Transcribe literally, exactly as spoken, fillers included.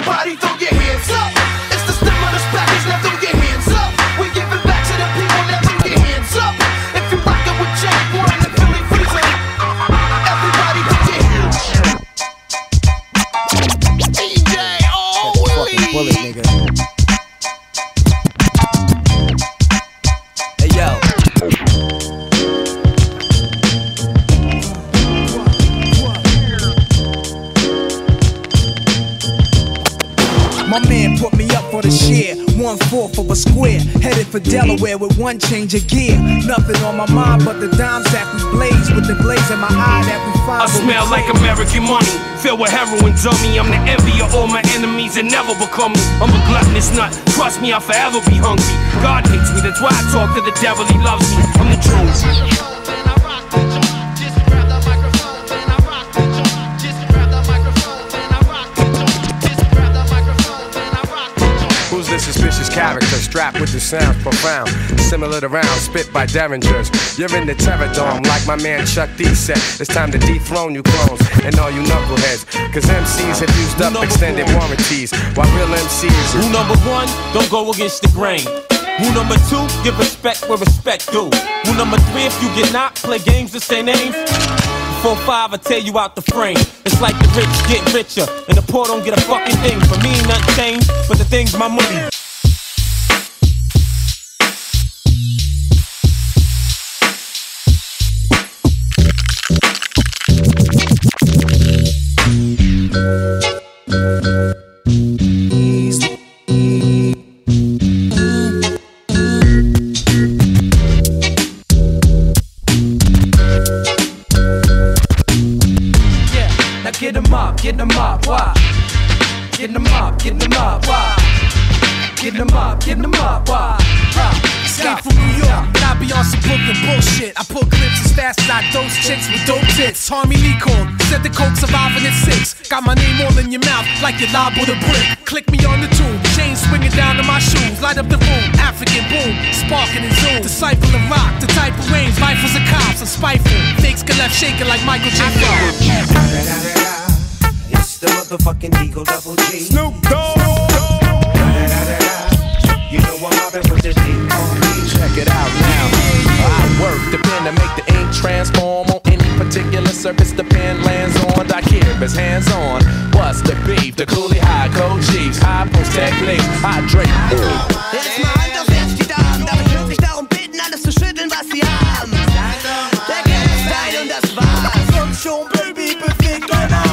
Everybody throw your hands up. It's the stem of this package, now throw your hands up. We give it back to the people, now throw your hands up. If you rockin' with Jack, boy, in the Philly freezer. Everybody throw your hands up. D J O'Lee. Bullet, nigga. Hey, yo. My man put me up for the share, one fourth of a square. Headed for Delaware with one change of gear. Nothing on my mind but the dimes that we blaze, with the glaze in my eye that we find. I smell like American money, filled with heroin, dummy. I'm the envy of all my enemies and never become me. I'm a gluttonous nut, trust me, I'll forever be hungry. God hates me, that's why I talk to the devil, he loves me. I'm the truth. Suspicious character, strapped with the sounds profound, similar to rounds spit by derringers. You're in the terror dome, like my man Chuck D said. It's time to dethrone you clones and all you knuckleheads, cause M Cs have used up extended warranties, while real M Cs are... Rule number one, don't go against the grain. Rule number two, give respect where respect due. Rule number three, if you get knocked, play games that say names. Four, five, I tear you out the frame. It's like the rich get richer and the poor don't get a fucking thing. For me, nothing changed, but the thing's my money. Get them up, why? Get them up, get them up, why? Get them up, get them up, why? Uh, Escape from New York, and I be on some Brooklyn bullshit. I pull clips as fast as I dose chicks with dope tits. Harmony Lee called, said the coke surviving at six. Got my name all in your mouth, like you're liable to brick. Click me on the tube, chain swinging down to my shoes. Light up the room, African boom, sparking and zoom. Disciple of rock, the type of range, rifles and cops, and spiteful. Fakes get left shaking like Michael Jackson. The motherfucking Eagle Double G. Snoop Dogg. You know I'm mobbing with this beat on me. Check it out now. I work the pen to make the ink transform on any particular surface the pen lands on. Doc Cubans hands on. What's the beef? The coolie high cold cheese, high post technique. I drink. Jetzt mal Hand auf jetzt die Damen. Darf ich wirklich darum bitten, alles zu schütteln, was sie haben? Der Geld ist dein und das war's. Und schon Baby bewegt euch.